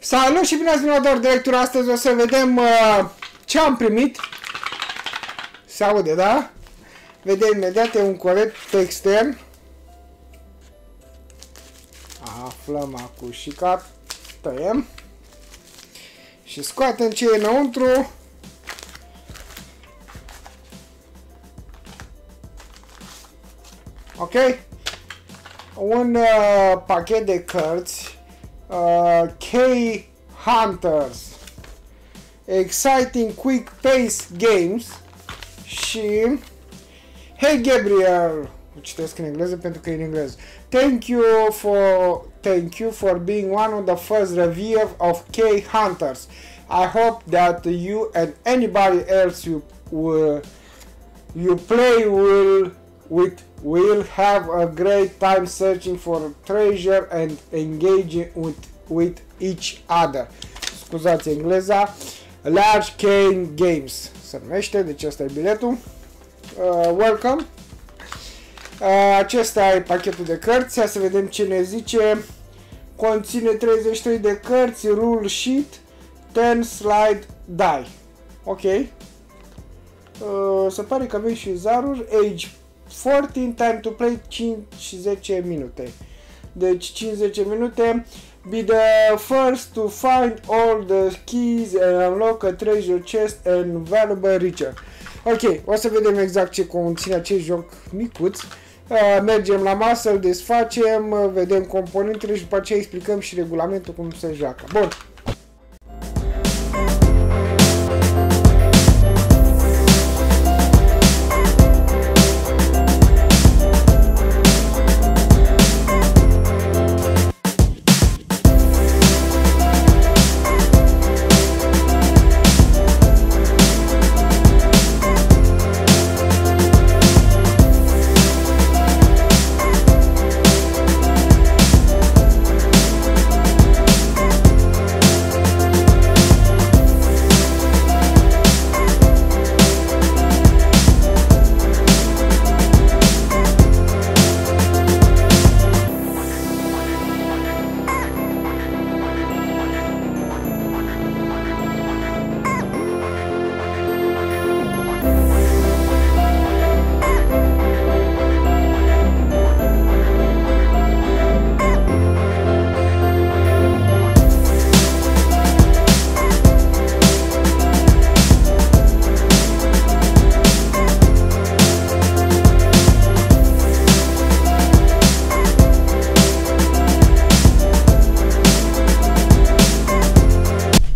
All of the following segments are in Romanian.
Salut și bine ați venit la Dor de lectură. Astăzi o să vedem ce am primit. Se aude, da? Vedem imediat, e un colet extern. Aflăm acum și cap, tăiem și scoatem ce e înăuntru. Ok? Un pachet de cărți. Key Hunters. Exciting Quick Pace Games. Și Hey Gabriel, citesc în engleză pentru că e în engleză. Thank you for being one of the first review of Key Hunters. I hope that you and anybody else you play will have a great time searching for treasure and engaging with each other. Scuzați engleza. Large Cane Games se numește, deci ăsta e biletul. Welcome. Acesta e pachetul de cărți. Hai să vedem ce ne zice. Conține 33 de cărți, rule sheet, 10 slide die. Ok. Se pare că avem și zaruri. Age 14, time to play 5-10 minute. Deci 50 minute. Be the first to find all the keys and unlock a treasure chest and valuable richer. Ok, o să vedem exact ce conține acest joc micuț. Mergem la masă, îl desfacem, vedem componentele și după aceea explicăm și regulamentul cum se joacă. Bun.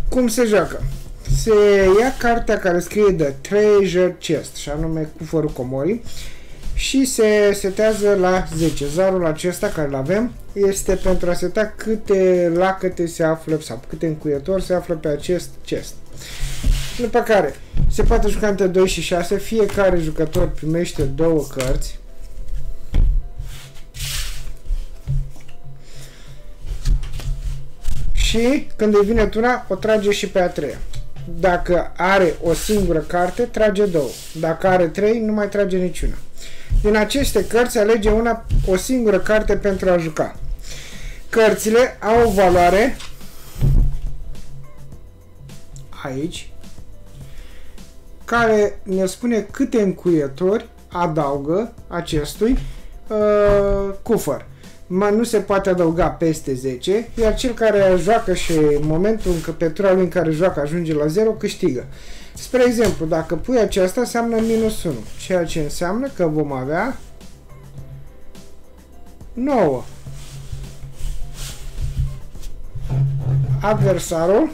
Cum se joacă? Se ia cartea care scrie The Treasure Chest, și anume cufărul comorii, și se setează la 10. Zarul acesta care îl avem este pentru a seta câte lacăte se află sau câte încuietori se află pe acest chest. După care se poate juca între 2 și 6, fiecare jucător primește 2 cărți. Și când îi vine tura, o trage și pe a treia. Dacă are o singură carte, trage 2. Dacă are 3, nu mai trage niciuna. Din aceste cărți alege o singură carte pentru a juca. Cărțile au o valoare aici care ne spune câte încuietori adaugă acestui cufăr. Nu se poate adăuga peste 10, iar cel care joacă și în momentul în care pe tura lui în care joacă ajunge la 0, câștigă. Spre exemplu, dacă pui aceasta, înseamnă minus 1, ceea ce înseamnă că vom avea 9. Adversarul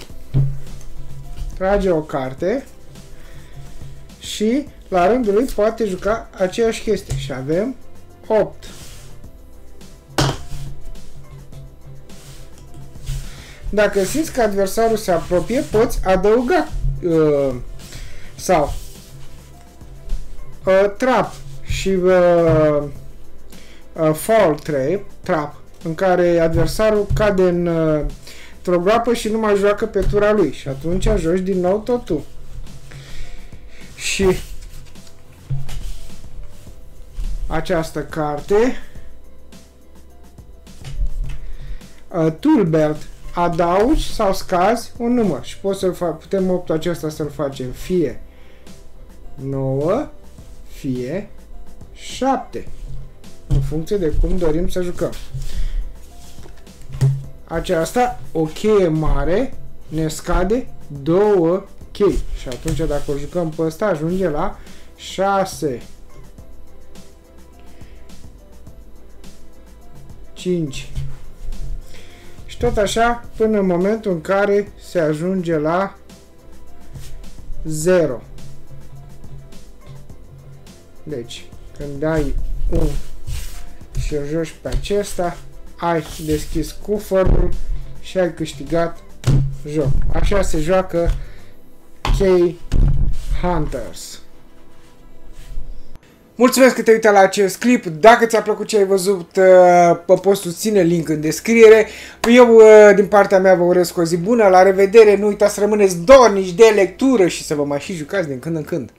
trage o carte și la rândul lui poate juca aceeași chestie și avem 8. Dacă simți că adversarul se apropie, poți adăuga trap și fall trap, în care adversarul cade în trogroapă și nu mai joacă pe tura lui și atunci joci din nou tot tu. Și această carte Toolbelt, adaugi sau scazi un număr și poți să-l faci, putem optul acesta să-l facem fie 9, fie 7, în funcție de cum dorim să jucăm. Aceasta, o cheie mare, ne scade 2 chei și atunci dacă o jucăm pe ăsta ajunge la 6, 5 și tot așa până în momentul în care se ajunge la 0. Deci, când ai un și îl joci pe acesta, ai deschis cufărul și ai câștigat joc. Așa se joacă Key Hunters. Mulțumesc că te-ai uitat la acest clip. Dacă ți-a plăcut ce ai văzut, poți susține, link în descriere. Eu, din partea mea, vă urez o zi bună. La revedere. Nu uitați să rămâneți dornici de lectură și să vă mai și jucați din când în când.